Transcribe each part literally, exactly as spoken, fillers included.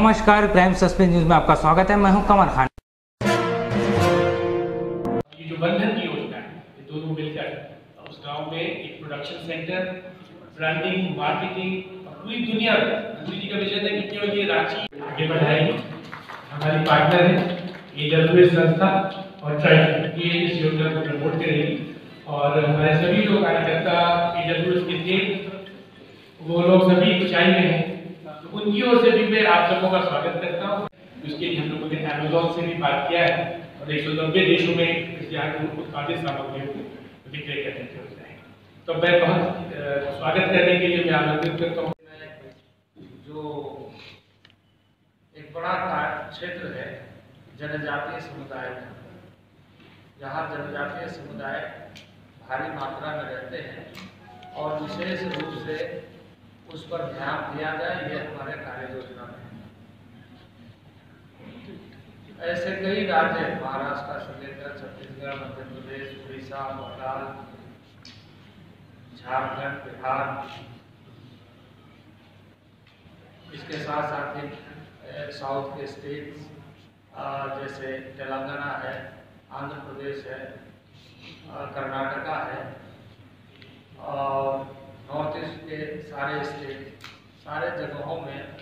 नमस्कार, crime suspense news में आपका स्वागत है। मैं हूं कमर खान। ये जो बंधन की योजना है, ये दोनों मिलकर उस गांव में एक प्रोडक्शन सेंटर, ब्रांडिंग, मार्केटिंग और पूरी दुनिया में मोदी जी का विजन है कि क्यों ये रांची आगे बढ़ाएगी। हमारी पार्टनर है ये जलवे संस्था और ट्राइब, ये इस योजना को प्रमोट करेगी और हमारे सभी लोग कार्यकर्ता ये जलवे थे, वो लोग सभी ऊंचाई में हैं, उनकी ओर से भी मैं आप सबों का स्वागत करता हूँ। उसके लिए हम लोगों ने अमेजोन से भी बात किया है और एक सौ नब्बे देशों में उत्पादित सामग्रियों को विक्रय करने के होता है, तो मैं बहुत स्वागत करने के लिए मैं आमंत्रित करता हूँ। जो एक बड़ा क्षेत्र है जनजातीय समुदाय का, जहाँ जनजातीय समुदाय भारी मात्रा में रहते हैं और विशेष रूप से उस पर ध्यान दिया जाए, यह हमारे कार्य योजना में। ऐसे कई राज्य महाराष्ट्र, समेत छत्तीसगढ़, मध्य प्रदेश, उड़ीसा, बंगाल, झारखंड, बिहार, इसके साथ साथ ही साउथ के स्टेट्स जैसे तेलंगाना है, आंध्र प्रदेश है, कर्नाटका है और नॉर्थ ईस्ट के सारे स्टेट, सारे जगहों में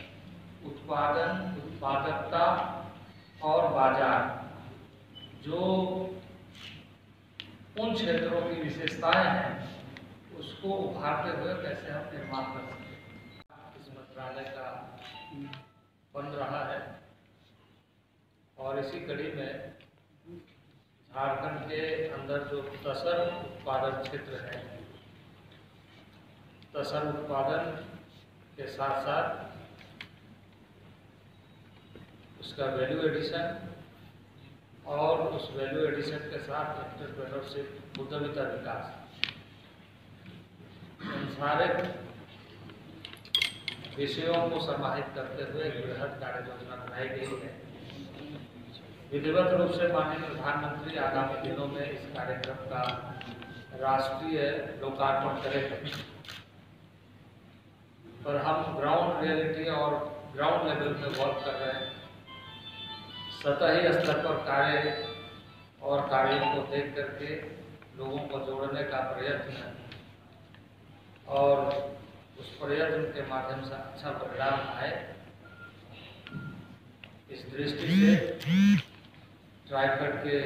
उत्पादन, उत्पादकता और बाजार जो उन क्षेत्रों की विशेषताएं हैं उसको उभारते हुए कैसे हम निर्माण कर सकें, इस मंत्रालय का बन रहा है। और इसी कड़ी में झारखंड के अंदर जो तसर उत्पादन क्षेत्र है, तसर उत्पादन के साथ साथ उसका वैल्यू एडिशन और उस वैल्यू एडिशन के साथ एंटरप्रेन्योरशिप, उद्यमिता, विकास, इन सारे विषयों को समाहित करते हुए एक बृहद कार्य योजना बनाई गई है। विधिवत रूप से माननीय प्रधानमंत्री आगामी दिनों में इस कार्यक्रम का राष्ट्रीय लोकार्पण करेंगे, पर हम ग्राउंड रियलिटी और ग्राउंड लेवल में वर्क कर रहे हैं। सतही स्तर पर कार्य और कार्यों को देख करके लोगों को जोड़ने का प्रयत्न है और उस प्रयत्न के माध्यम से अच्छा परिणाम आए, इस दृष्टि से ट्राइफेड के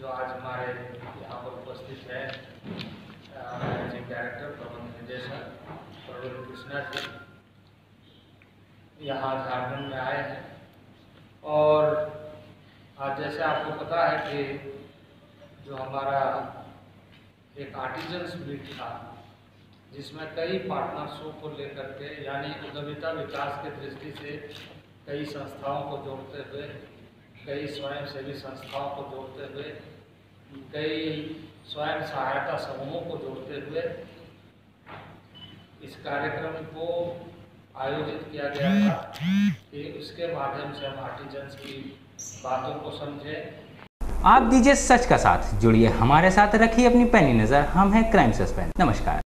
जो आज हमारे यहाँ पर उपस्थित है मैनेजिंग डायरेक्टर, प्रबंध निदेशक प्रवीण कृष्णा जी यहाँ झारखंड में आए हैं और आज जैसे आपको पता है कि जो हमारा एक आर्टिजन्स मीट था जिसमें कई पार्टनर्सों को लेकर के, यानी उद्यमिता विकास के दृष्टि से कई संस्थाओं को जोड़ते हुए, कई स्वयंसेवी संस्थाओं को जोड़ते हुए, कई स्वयं सहायता समूहों को जोड़ते हुए इस कार्यक्रम को आयोजित किया गया था कि उसके माध्यम से हम आर्टिजन्स की बातों को समझें। आप दीजिए सच का साथ, जुड़िए हमारे साथ, रखिए अपनी पैनी नजर। हम हैं क्राइम सस्पेंस। नमस्कार।